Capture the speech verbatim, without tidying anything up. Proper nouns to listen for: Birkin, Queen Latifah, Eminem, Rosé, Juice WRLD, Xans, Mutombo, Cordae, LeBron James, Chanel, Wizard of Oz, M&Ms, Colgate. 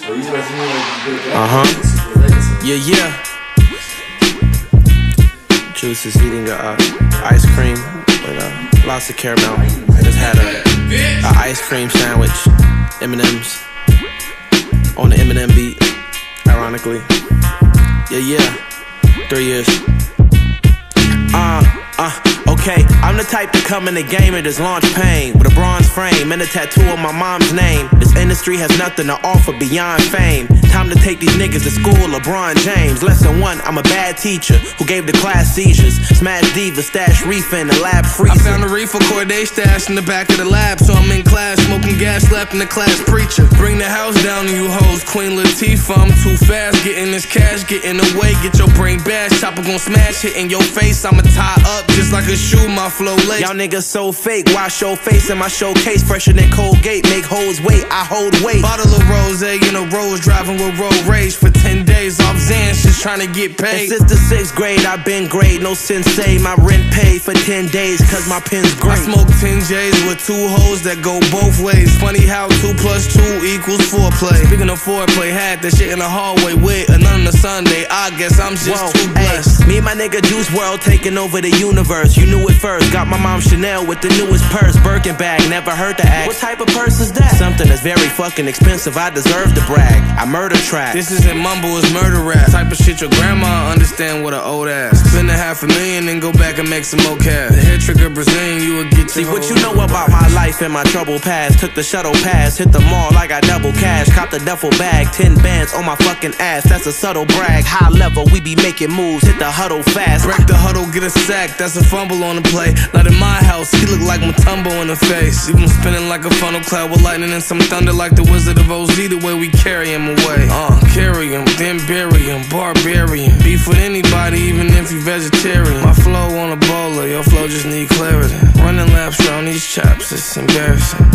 Uh-huh. Yeah, yeah. Juice is eating a uh, ice cream with uh, lots of caramel. I just had a, a ice cream sandwich, M and M's, on the Eminem beat, ironically. Yeah, yeah. Three years. Uh, uh. Okay, I'm the type to come in the game and just launch pain with a bronze frame and a tattoo of my mom's name. This industry has nothing to offer beyond fame. Time to take these niggas to school, LeBron James. Lesson one, I'm a bad teacher who gave the class seizures. Smash diva, stash reefer in the lab freezer. I found a reefer Cordae stash in the back of the lab, so I'm in class smoking gas, slapping the class preacher. Bring the house down to you hoes, Queen Latifah. I'm too fast, getting this cash, getting away, get your brain bashed. Chopper gon' smash, hitting your face. I'ma tie up just like a shoe. My flow late. Y'all niggas so fake. Why show face in my showcase? Fresher than Colgate. Make hoes wait. I hold weight. Bottle of rose in a rose. Driving with road rage for ten days. Off Zans just trying to get paid. And since the sixth grade, I've been great. No sensei. My rent paid for ten days because my pen's great. I smoke ten J's with two hoes that go both ways. Funny how two plus two equals foreplay. Speaking of foreplay, had that shit in the hallway with another on a Sunday. I guess I'm just Whoa, too blessed. Ay, me and my nigga Juice world taking over the universe. You knew it first, got my mom Chanel with the newest purse, Birkin bag, never heard the act. What type of purse is that? Something that's very fucking expensive, I deserve to brag. I murder track. This isn't mumble, it's murder rap. Type of shit your grandma understand with an old ass. Spend a half a million and go back and make some more cash. The head trigger Brazilian, you would get. See what you know about my life and my trouble past. Took the shuttle pass, hit the mall, I got double cash. Copped the duffel bag, ten bands on my fucking ass. That's a subtle brag, high level, we be making moves. Hit the huddle fast. Break the huddle, get a sack, that's a fumble on the play. Not in my house, he look like Mutombo in the face. Even spinning like a funnel cloud with lightning and some thunder, like the Wizard of Oz. The way we carry him away, uh, carry him, then bury him, barbarian. Beef with anybody, even if you vegetarian. My flow on a bowler, your flow just need clarity. Running laps around these chaps, it's embarrassing.